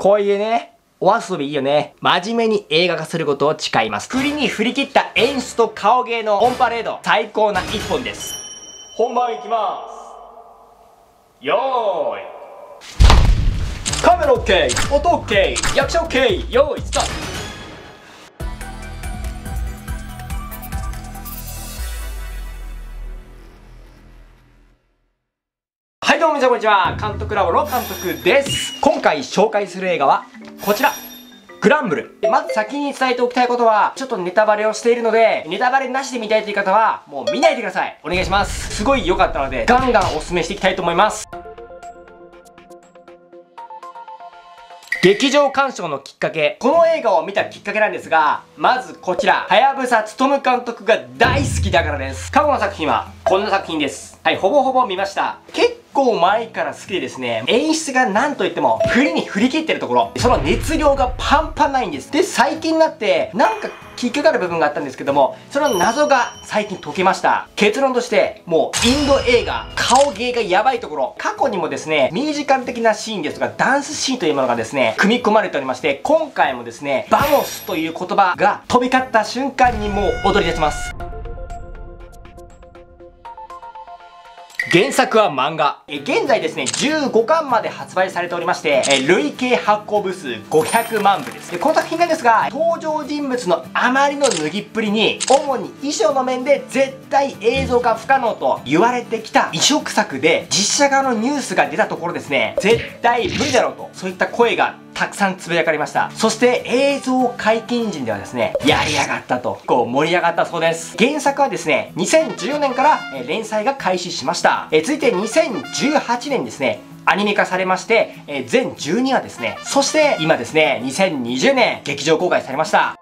こういうね、お遊びいいよね。真面目に映画化することを誓います。振りに振り切った演出と顔芸のオンパレード、最高な一本です。本番いきます。よーい。カメラ OK、音 OK、役者 OK、よーい、スタート。はいどうもこんにちは、監督ラボの監督です。今回紹介する映画はこちら、グランブル。まず先に伝えておきたいことは、ちょっとネタバレをしているので、ネタバレなしで見たいという方はもう見ないでください。お願いします。すごい良かったのでガンガンおすすめしていきたいと思います。劇場鑑賞のきっかけ。この映画を見たきっかけなんですが、まずこちら、隼薮勉監督が大好きだからです。過去の作品はこんな作品です。はい、ほぼほぼ見ました。結構前から好きでですね、演出がなんといっても、振りに振り切ってるところ、その熱量がパンパンないんです。で、最近になって、なんか引っかかる部分があったんですけども、その謎が最近解けました。結論として、もうインド映画、顔芸がやばいところ、過去にもですね、ミュージカル的なシーンですが、ダンスシーンというものがですね、組み込まれておりまして、今回もですね、バモスという言葉が飛び交った瞬間にもう踊り出します。原作は漫画。現在ですね、15巻まで発売されておりまして、累計発行部数500万部です。この作品なんですが、登場人物のあまりの脱ぎっぷりに、主に衣装の面で絶対映像化不可能と言われてきた異色作で、実写化のニュースが出たところですね、絶対無理だろうと、そういった声がたくさんつぶやかれました。そして映像解禁時ではですね、やりやがったと、こう盛り上がったそうです。原作はですね、2014年から連載が開始しました。続いて2018年ですね、アニメ化されまして、全12話ですね。そして今ですね、2020年、劇場公開されました。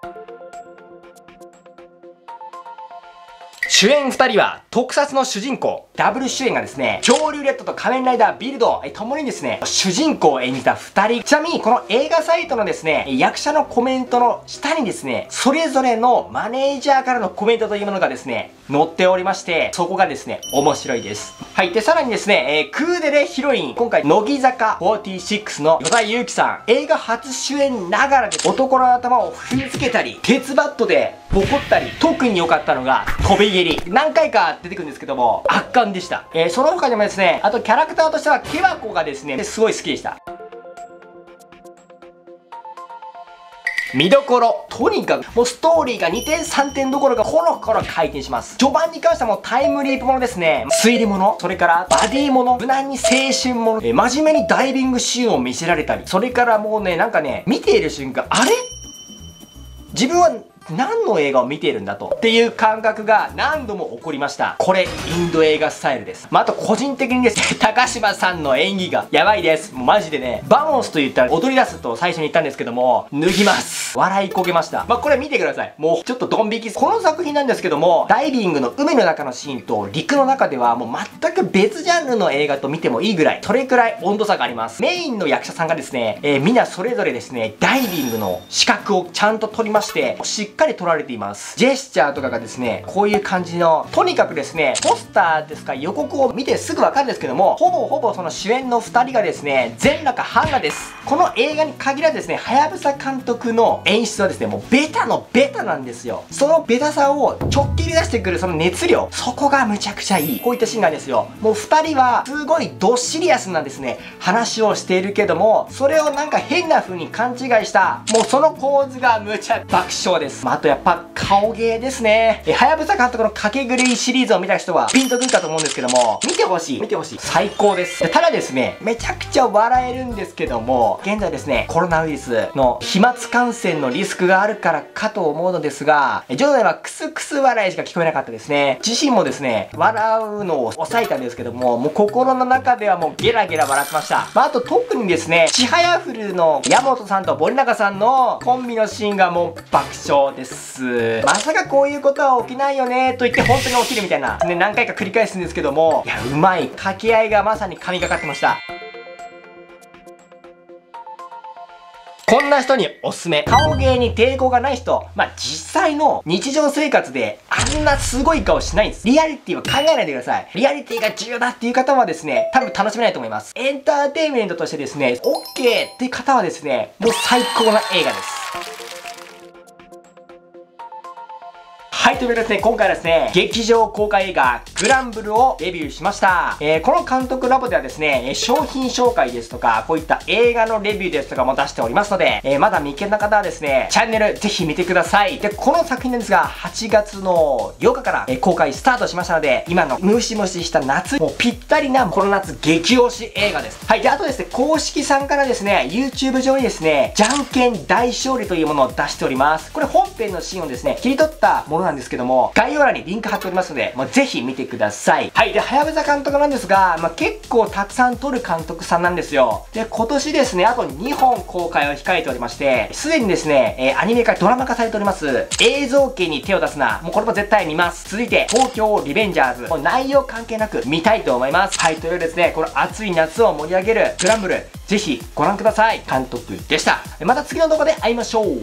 主演2人は特撮の主人公、ダブル主演がですね、恐竜レッドと仮面ライダービルド、ともにですね、主人公を演じた2人。ちなみにこの映画サイトのですね、役者のコメントの下にですね、それぞれのマネージャーからのコメントというものがですね、載っておりまして、そこがですね、面白いです。はい。で、さらにですね、クーデレヒロイン、今回、乃木坂46の与田祐希さん、映画初主演ながらで男の頭を踏みつけたり、鉄バットでボコったり、特に良かったのが、飛び蹴り。何回か出てくるんですけども、圧巻でした。その他にもですね、あとキャラクターとしては、ケワコがですね、すごい好きでした。見どころ。とにかく、もうストーリーが2点3点どころか、コロコロ回転します。序盤に関してはもうタイムリープものですね。推理もの、それからバディもの、無難に青春もの、真面目にダイビングシーンを見せられたり、それからもうね、なんかね、見ている瞬間、あれ？自分は、何の映画を見ているんだと。っていう感覚が何度も起こりました。これ、インド映画スタイルです。まあ、あと個人的にですね、高島さんの演技がやばいです。もうマジでね、バモスと言ったら踊り出すと最初に言ったんですけども、脱ぎます。笑いこけました。まあ、これ見てください。もうちょっとドン引き。この作品なんですけども、ダイビングの海の中のシーンと陸の中ではもう全く別ジャンルの映画と見てもいいぐらい、それくらい温度差があります。メインの役者さんがですね、みんなそれぞれですね、ダイビングの資格をちゃんと取りまして、しっかり撮られています。ジェスチャーとかがですね、こういう感じの、とにかくですね、ポスターですか予告を見てすぐわかるんですけども、ほぼほぼその主演の2人がですね、全裸か半裸です。この映画に限らずですね、隼薮監督の演出はですね、もうベタのベタなんですよ。そのベタさを直球で出してくるその熱量、そこがむちゃくちゃいい。こういったシーンなんですよ。もう2人はすごいドシリアスなんですね、話をしているけども、それをなんか変な風に勘違いした、もうその構図がむちゃ爆笑です。あとやっぱ顔芸ですね。隼薮監督の駆け狂いシリーズを見た人はピンとくるかと思うんですけども、見てほしい。見てほしい。最高です。ただですね、めちゃくちゃ笑えるんですけども、現在ですね、コロナウイルスの飛沫感染のリスクがあるからかと思うのですが、場内はクスクス笑いしか聞こえなかったですね。自身もですね、笑うのを抑えたんですけども、もう心の中ではもうゲラゲラ笑ってました。まあ、あと特にですね、ちはやふるの矢本さんと森永さんのコンビのシーンがもう爆笑です。まさかこういうことは起きないよねと言って本当に起きるみたいな、ね、何回か繰り返すんですけども、いや、うまい掛け合いがまさに神がかってました。こんな人におすすめ。顔芸に抵抗がない人、実際の日常生活であんなすごい顔しないんです。リアリティは考えないでください。リアリティが重要だっていう方はですね、多分楽しめないと思います。エンターテインメントとしてですね、OK っていう方はですね、もう最高な映画です。はい、ということでですね、今回はですね、劇場公開映画、グランブルをレビューしました。この監督ラボではですね、商品紹介ですとか、こういった映画のレビューですとかも出しておりますので、まだ未見な方はですね、チャンネルぜひ見てください。で、この作品なんですが、8月の8日から、公開スタートしましたので、今のムシムシした夏、もうぴったりな、この夏、激推し映画です。はい、で、あとですね、公式さんからですね、YouTube 上にですね、じゃんけん大勝利というものを出しております。これ本編のシーンをですね、切り取ったものなんですですけども、概要欄にリンク貼っておりますので、ぜひ見てください。はい。で、ハヤブサ監督なんですが、結構たくさん撮る監督さんなんですよ。で、今年ですね、あと2本公開を控えておりまして、すでにですね、アニメ化、ドラマ化されております、映像系に手を出すな。もうこれも絶対見ます。続いて、東京リベンジャーズ。もう内容関係なく見たいと思います。はい。というですね、この暑い夏を盛り上げるグランブル、ぜひご覧ください。監督でした。また次の動画で会いましょう。